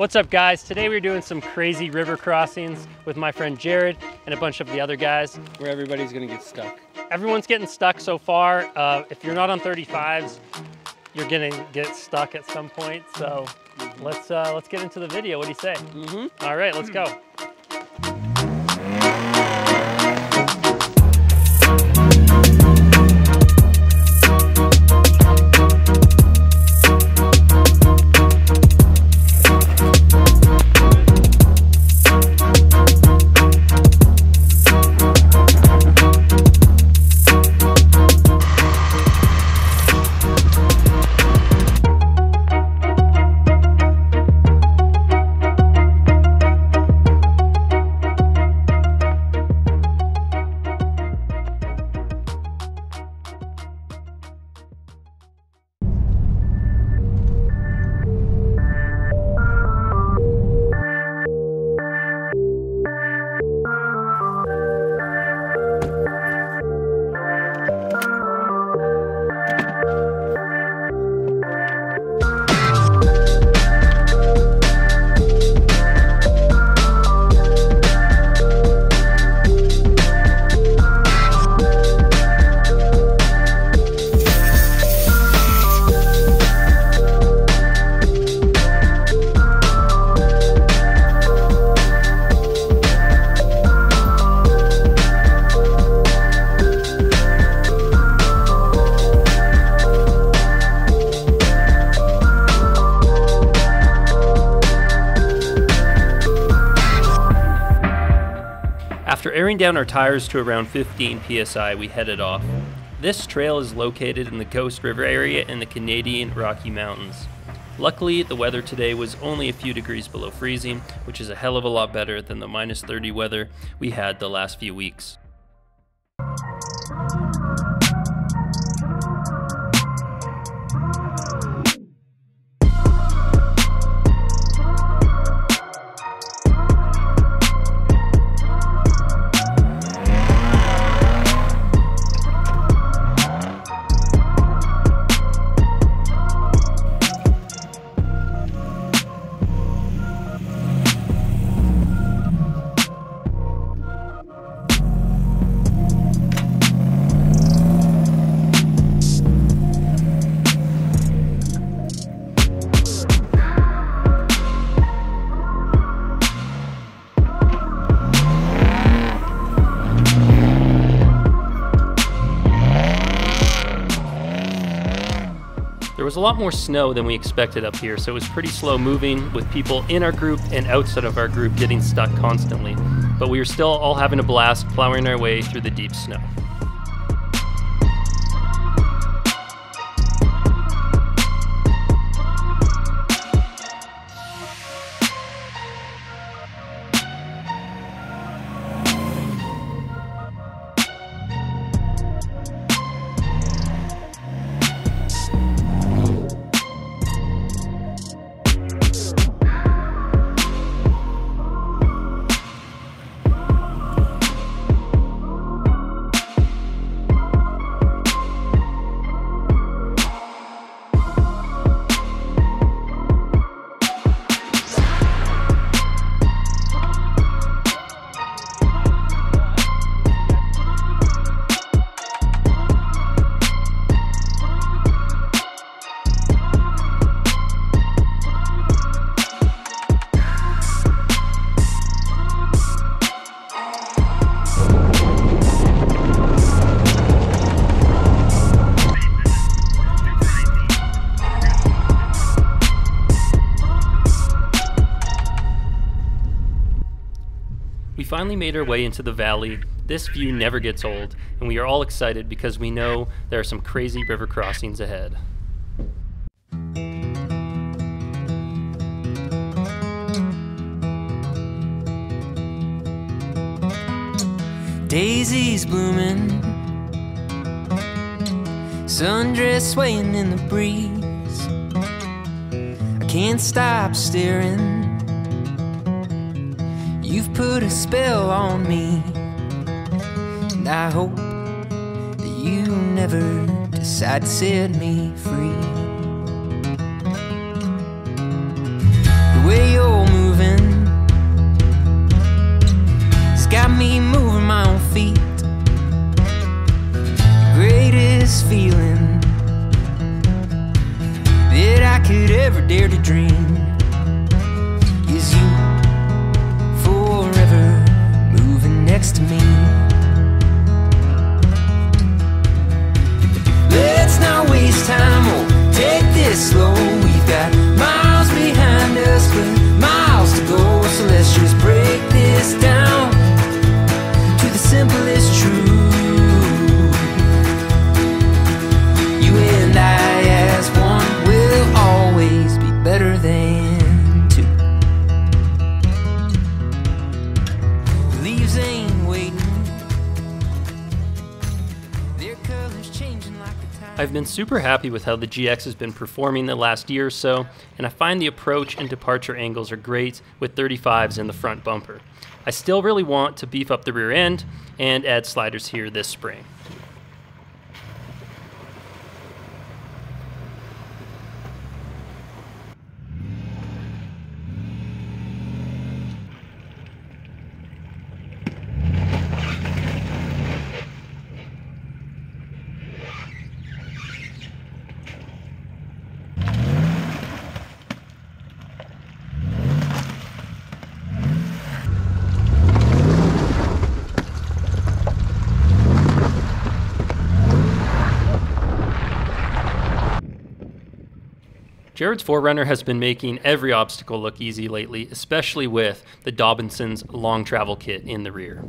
What's up, guys? Today we're doing some crazy river crossings with my friend Jared and a bunch of the other guys. Where everybody's gonna get stuck. Everyone's getting stuck so far. If you're not on 35s, you're gonna get stuck at some point. So let's get into the video. What do you say? Mm-hmm. All right, let's go. After airing down our tires to around 15 PSI, we headed off. This trail is located in the Ghost River area in the Canadian Rocky Mountains. Luckily, the weather today was only a few degrees below freezing, which is a hell of a lot better than the minus 30 weather we had the last few weeks. There was a lot more snow than we expected up here, so it was pretty slow moving with people in our group and outside of our group getting stuck constantly. But we were still all having a blast plowing our way through the deep snow. We finally made our way into the valley. This view never gets old, and we are all excited because we know there are some crazy river crossings ahead. Daisies blooming, sundress swaying in the breeze. I can't stop staring. You've put a spell on me, and I hope that you never decide to set me free. The way you're I've been super happy with how the GX has been performing the last year or so, and I find the approach and departure angles are great with 35s in the front bumper. I still really want to beef up the rear end and add sliders here this spring. Jared's 4Runner has been making every obstacle look easy lately, especially with the Dobbinson's long travel kit in the rear.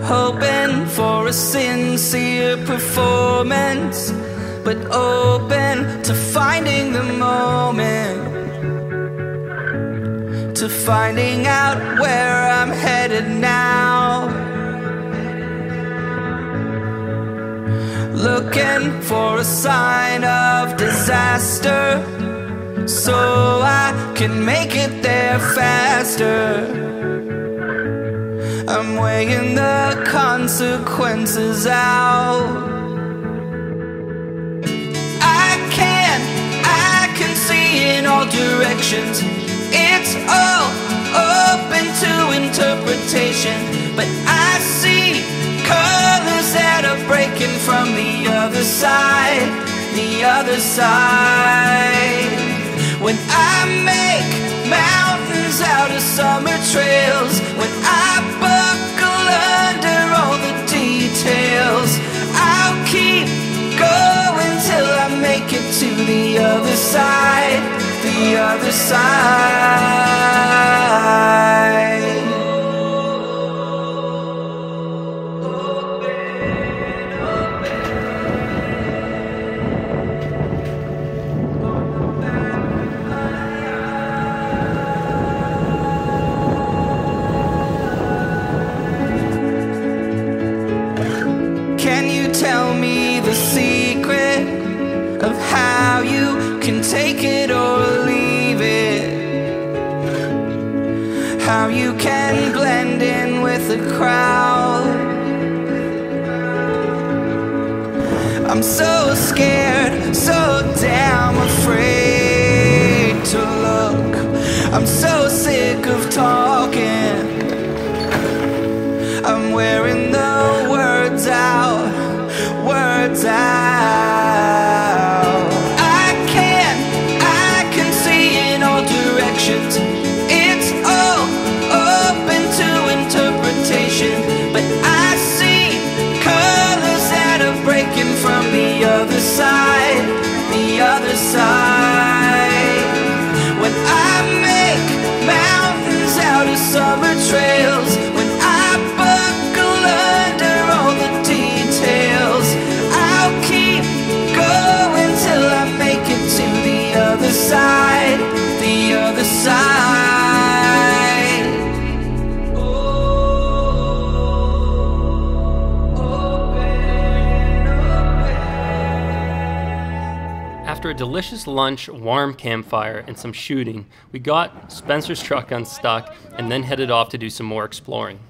Hoping for a sincere performance, but open to finding the moment, to finding out where I'm headed now. Looking for a sign of disaster, so I can make it there faster. I'm weighing the consequences out. I can see in all directions. It's all open to interpretation, but I see colors that are breaking from the other side, the other side. When I make mountains out of summer trails, when I buckle under all the details, I'll keep going till I make it to the other side, the other side. Take it or leave it, how you can blend in with the crowd. I'm so scared, so damn afraid to look. I'm so sick of talking. I'm wearing the words out, words out. It's all open to interpretation, but I see colors that are breaking from the other side, the other side. When I make mountains out of summer trails, when I buckle under all the details, I'll keep going till I make it to the other side, the other side. After a delicious lunch, warm campfire, and some shooting, we got Spencer's truck unstuck and then headed off to do some more exploring.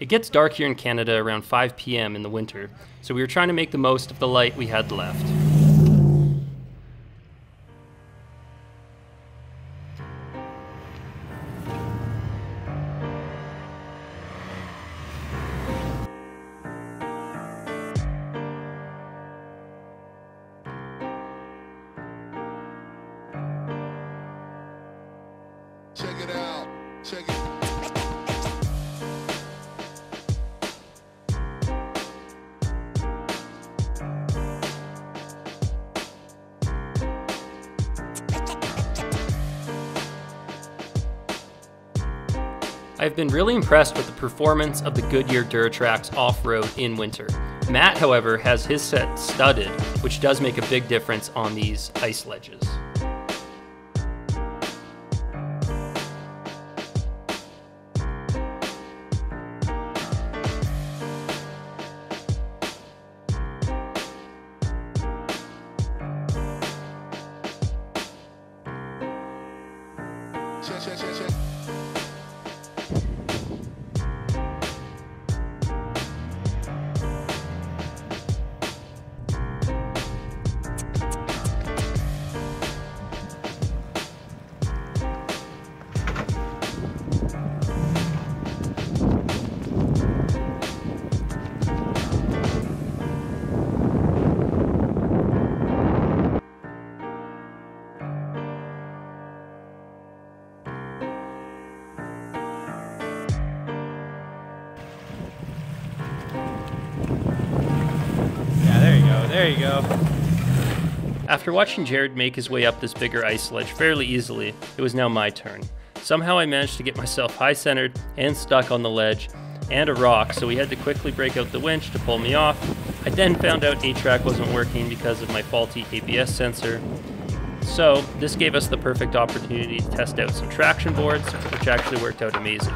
It gets dark here in Canada around 5 p.m. in the winter, so we were trying to make the most of the light we had left. I've been really impressed with the performance of the Goodyear Duratrax off-road in winter. Matt, however, has his set studded, which does make a big difference on these ice ledges. There you go. After watching Jared make his way up this bigger ice ledge fairly easily, it was now my turn. Somehow I managed to get myself high-centered and stuck on the ledge and a rock, so we had to quickly break out the winch to pull me off. I then found out A-TRAC wasn't working because of my faulty ABS sensor. So this gave us the perfect opportunity to test out some traction boards, which actually worked out amazing.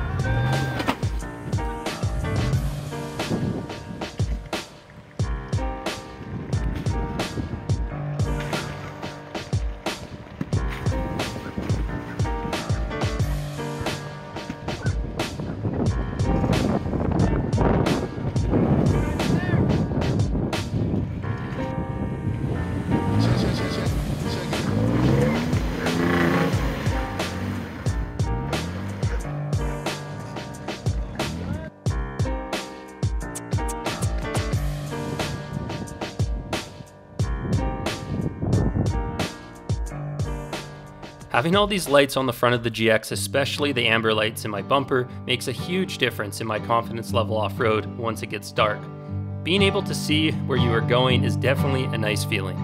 Having all these lights on the front of the GX, especially the amber lights in my bumper, makes a huge difference in my confidence level off-road once it gets dark. Being able to see where you are going is definitely a nice feeling.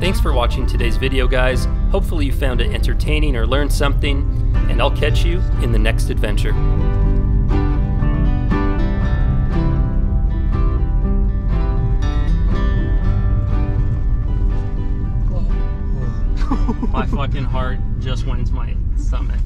Thanks for watching today's video, guys. Hopefully you found it entertaining or learned something, and I'll catch you in the next adventure. My fucking heart just went into my stomach.